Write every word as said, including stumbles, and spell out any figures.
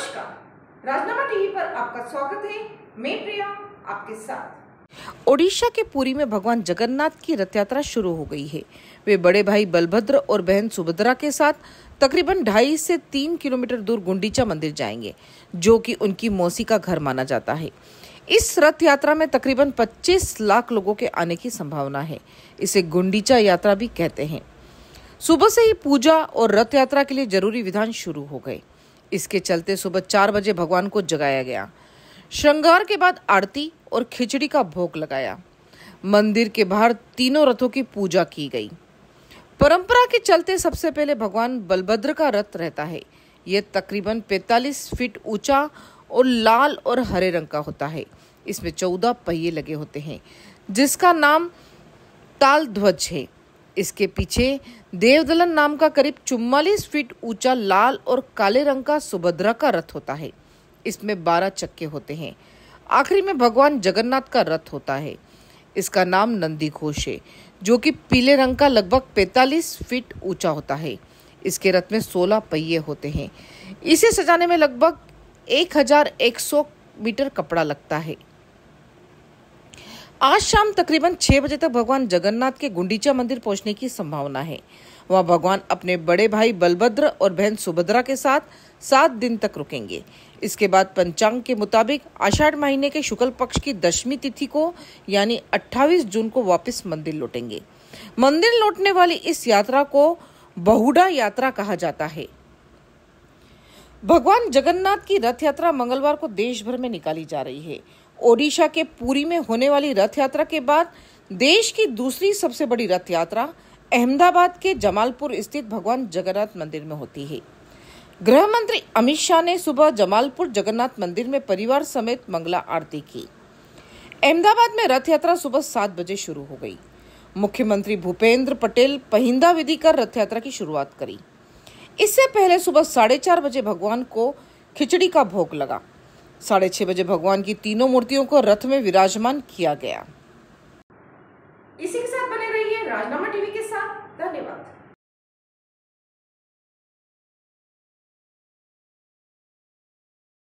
नमस्कार, राजनामा टीवी पर आपका स्वागत है। मैं प्रिया आपके साथ। ओडिशा के पुरी में भगवान जगन्नाथ की रथ यात्रा शुरू हो गई है। वे बड़े भाई बलभद्र और बहन सुभद्रा के साथ तकरीबन ढाई से तीन किलोमीटर दूर गुंडीचा मंदिर जाएंगे, जो कि उनकी मौसी का घर माना जाता है। इस रथ यात्रा में तकरीबन पच्चीस लाख लोगों के आने की संभावना है। इसे गुंडीचा यात्रा भी कहते हैं। सुबह से ही पूजा और रथ यात्रा के लिए जरूरी विधान शुरू हो गए। इसके चलते सुबह चार बजे भगवान को जगाया गया। श्रृंगार के बाद आरती और खिचड़ी का भोग लगाया। मंदिर के बाहर तीनों रथों की पूजा की गई। परंपरा के चलते सबसे पहले भगवान बलभद्र का रथ रहता है। यह तकरीबन पैंतालीस फीट ऊंचा और लाल और हरे रंग का होता है। इसमें चौदह पहिए लगे होते हैं, जिसका नाम ताल ध्वज है। इसके पीछे देवदलन नाम का करीब चौवालीस फीट ऊंचा लाल और काले रंग का सुभद्रा का रथ होता है। इसमें बारह चक्के होते हैं। आखिरी में भगवान जगन्नाथ का रथ होता है। इसका नाम नंदी घोष है, जो कि पीले रंग का लगभग पैंतालीस फीट ऊंचा होता है। इसके रथ में सोलह पहिए होते हैं। इसे सजाने में लगभग एक हज़ार एक सौ मीटर कपड़ा लगता है। आज शाम तकरीबन छह बजे तक भगवान जगन्नाथ के गुंडीचा मंदिर पहुंचने की संभावना है। वहां भगवान अपने बड़े भाई बलभद्र और बहन सुभद्रा के साथ सात दिन तक रुकेंगे। इसके बाद पंचांग के मुताबिक आषाढ़ महीने के शुक्ल पक्ष की दशमी तिथि को यानी अट्ठाईस जून को वापस मंदिर लौटेंगे। मंदिर लौटने वाली इस यात्रा को बहुड़ा यात्रा कहा जाता है। भगवान जगन्नाथ की रथ यात्रा मंगलवार को देश भर में निकाली जा रही है। ओडिशा के पुरी में होने वाली रथ यात्रा के बाद देश की दूसरी सबसे बड़ी रथ यात्रा अहमदाबाद के जमालपुर स्थित भगवान जगन्नाथ मंदिर में होती है। गृह मंत्री अमित शाह ने सुबह जमालपुर जगन्नाथ मंदिर में परिवार समेत मंगला आरती की। अहमदाबाद में रथ यात्रा सुबह सात बजे शुरू हो गई। मुख्यमंत्री भूपेंद्र पटेल पहिंदा विधि कर रथ यात्रा की शुरुआत करी। इससे पहले सुबह साढ़े चार बजे भगवान को खिचड़ी का भोग लगा। साढ़े छह बजे भगवान की तीनों मूर्तियों को रथ में विराजमान किया गया। इसी के साथ बने रहिए राजनामा टीवी के।